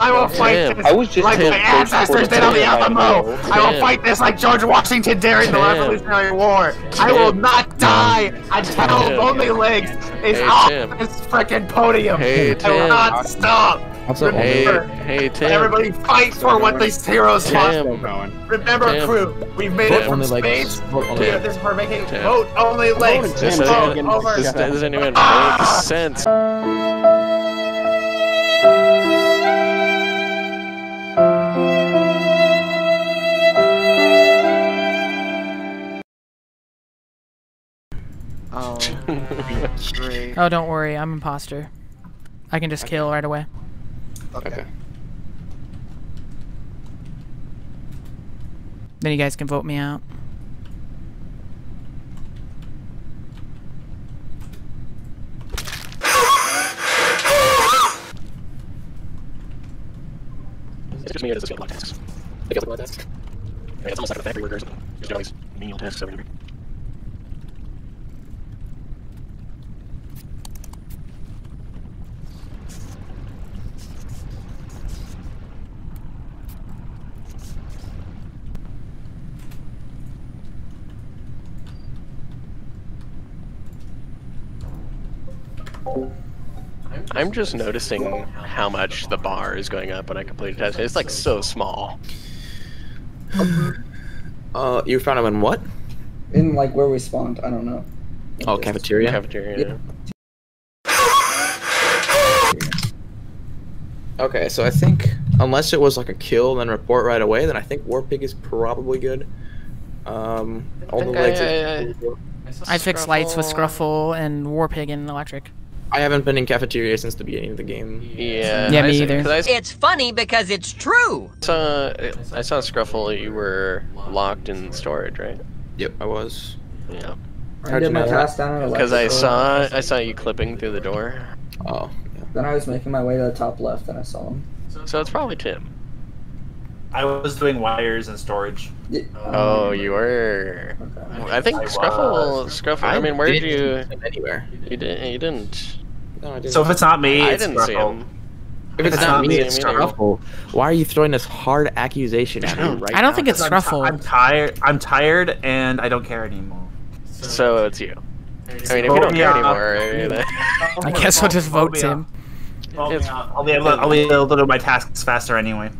I will fight this. I was just like my ancestors did on the Alamo. I will fight this like George Washington during the Revolutionary War. I will not die until Only Legs is off this frickin' podium. I will not stop. Everybody fight for what these heroes want. Remember, crew, we've made it from space. We're this for making vote Only Legs. This doesn't even make sense. Oh, great. Oh, don't worry, I'm imposter. I can just kill right away. Okay. Then you guys can vote me out. It's just me that does blood tasks. They got the blood tasks. I mean, it's almost like the factory workers. There's all these menial tasks over here. I'm just noticing how much the bar is going up when I complete a test. It's like so small. You found him in what? In like where we spawned, I don't know. Oh, cafeteria? Cafeteria. Yeah. Okay, so I think, unless it was like a kill and then report right away, then I think Warpig is probably good. Only Legs is good. I fixed lights with Scruffle and Warpig and Electric. I haven't been in cafeteria since the beginning of the game. Yeah, yeah, me either. It's funny because it's true! I saw Scruffle, you were locked in storage, right? Yep, I was. Yeah. I did my task down at because I saw you clipping through the door. Oh. Yeah. Then I was making my way to the top left and I saw him. So it's probably Tim. I was doing wires and storage. Oh, you were. Okay. I think Scruffle. I mean, where did you? Anywhere. You didn't. No, I didn't. So if it's not me, it's Scruffle. I didn't see him. If it's not me, it's Scruffle. Why are you throwing this hard accusation at me right now? I don't think it's Scruffle. I'm tired, and I don't care anymore. So it's you. I mean, if you don't care anymore, I guess we'll just vote him. I'll be able to do my tasks faster anyway.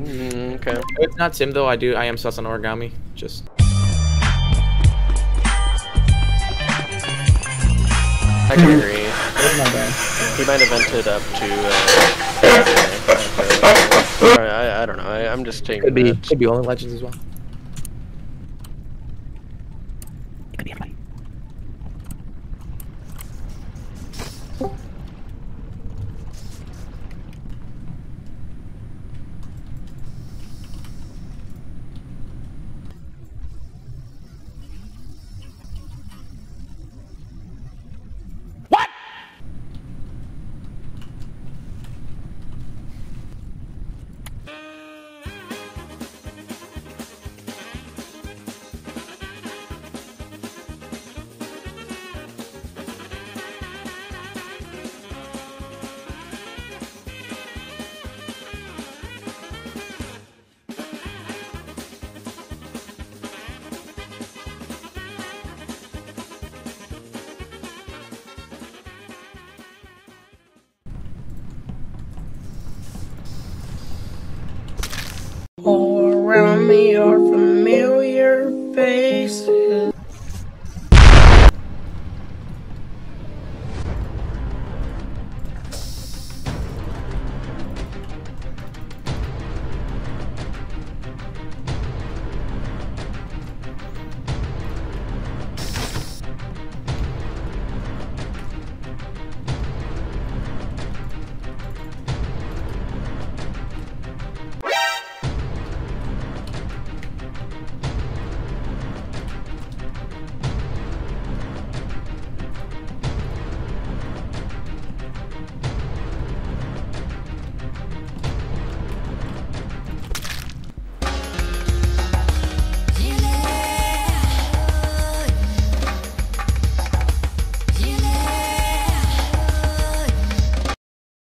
Okay. If it's not Tim though, I am sus on origami. Just I can agree. He might have vented up to I don't know, I'm just taking could be Only Legends as well. Could be everybody. All around me are familiar faces.